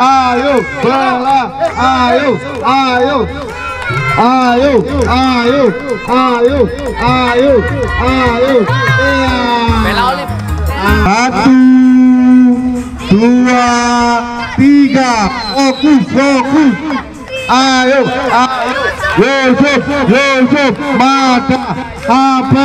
ayo bela, ayo, ayo, ayo, ayo, ayo, ayo, ayo, bela Olive. 1, 2, 3, fokus, fokus, ayo, ayo. Yusuf, Yusuf, mata, apa,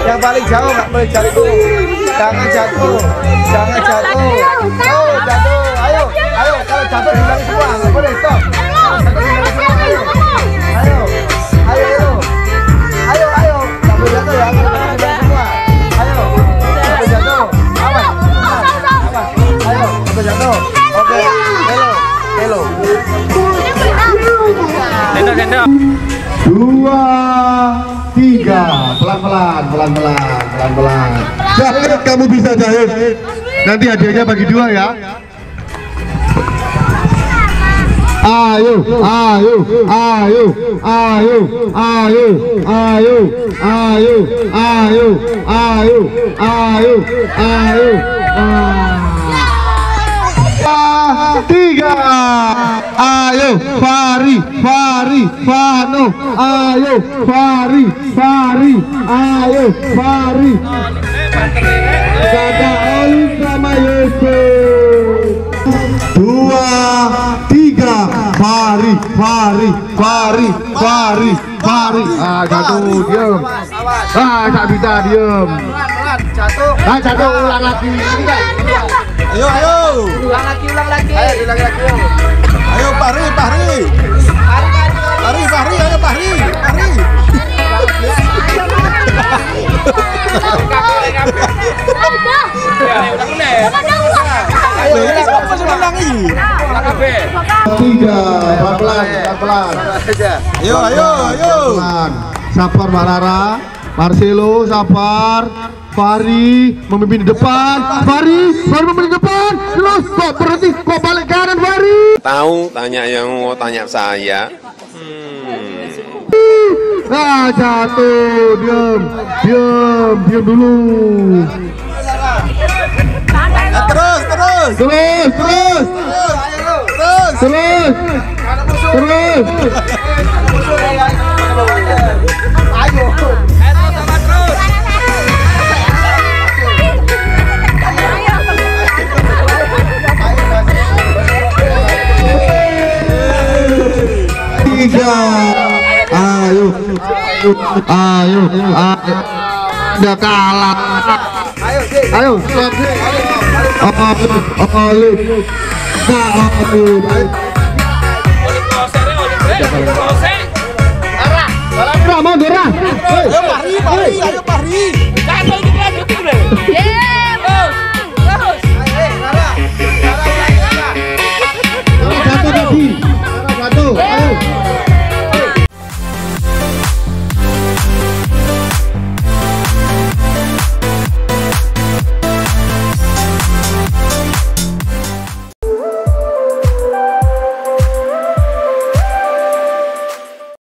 Yang paling jauh nggak boleh jatuh, jangan jatuh, jangan jatuh. Oh, jatuh, ayo, ayo. Kalau jatuh hilang semua, nggak boleh stop. Ayo, nggak boleh jatuh ya. Oke, 2, 3, pelan-pelan. Jahit, kamu bisa jahit. Nanti hadiahnya bagi 2 ya. Ayo. 3, ayo Fari Fano, ayo Fari, ayo Fari. Kakak Olive sama Yusuf. 2, 3, Fari. Ah, jatuh, diam. Ah, tak bisa diam. Jatuh, ulang lagi. Ayo. Ulang lagi. Ayo, Fahri, ayo Fahri. Ayo. Sabar Mbak Lara, Marcelo sabar. Fari memimpin di depan. Fari memimpin di depan. Terus kok berhenti, kok balik kanan Fari. Tahu, tanya yang mau tanya saya. Nah, jatuh, diam dulu. Terus. Ayo, udah kalah. Ayo, stop. Olive,